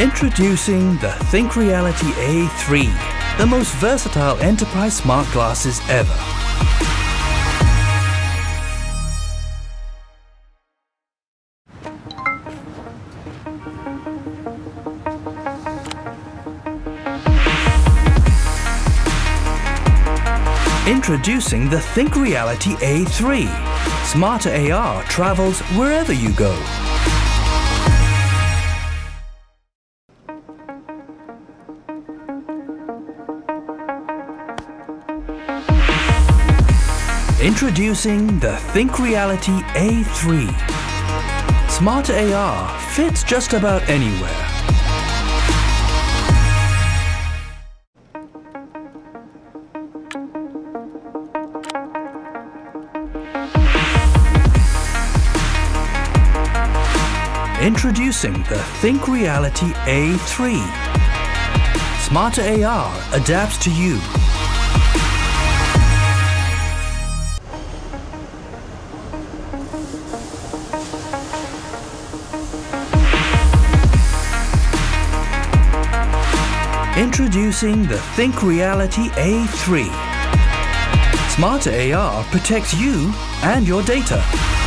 Introducing the ThinkReality A3, the most versatile enterprise smart glasses ever. Introducing the ThinkReality A3. Smarter AR travels wherever you go. Introducing the ThinkReality A3. Smarter AR fits just about anywhere. Introducing the ThinkReality A3. Smarter AR adapts to you. Introducing the ThinkReality A3. Smarter AR protects you and your data.